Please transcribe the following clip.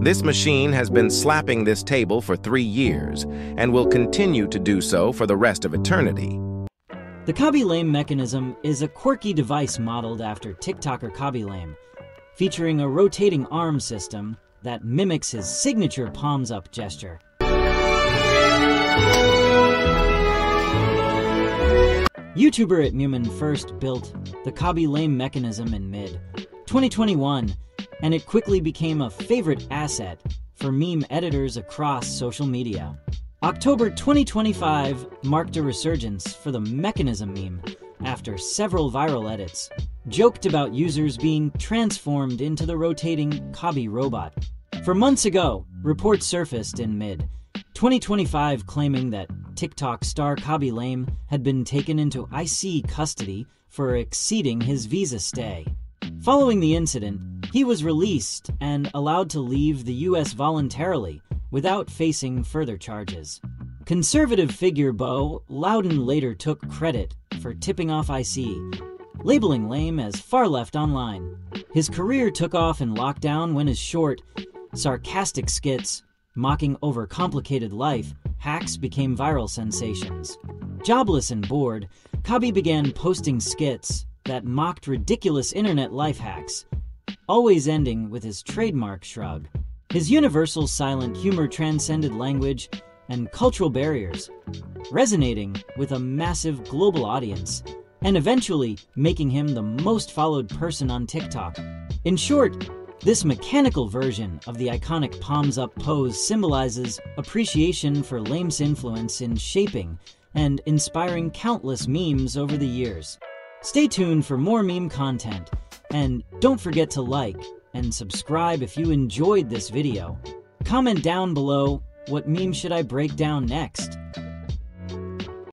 This machine has been slapping this table for 3 years and will continue to do so for the rest of eternity. The Khaby Lame mechanism is a quirky device modeled after TikToker Khaby Lame, featuring a rotating arm system that mimics his signature palms-up gesture. YouTuber ATMUMAN first built the Khaby Lame mechanism in mid-2021, and it quickly became a favorite asset for meme editors across social media. October 2025 marked a resurgence for the mechanism meme after several viral edits joked about users being transformed into the rotating Khaby robot. For months ago, reports surfaced in mid-2025 claiming that TikTok star Khaby Lame had been taken into IC custody for exceeding his visa stay. Following the incident, he was released and allowed to leave the U.S. voluntarily without facing further charges. Conservative figure Bo Loudon later took credit for tipping off IC, labeling Lame as far left online. His career took off in lockdown when his short, sarcastic skits mocking overcomplicated life hacks became viral sensations. Jobless and bored, Khaby began posting skits that mocked ridiculous internet life hacks, always ending with his trademark shrug. His universal silent humor transcended language and cultural barriers, resonating with a massive global audience and eventually making him the most followed person on TikTok. In short, this mechanical version of the iconic palms-up pose symbolizes appreciation for Lame's influence in shaping and inspiring countless memes over the years. Stay tuned for more meme content, and don't forget to like and subscribe if you enjoyed this video. Comment down below, what meme should I break down next?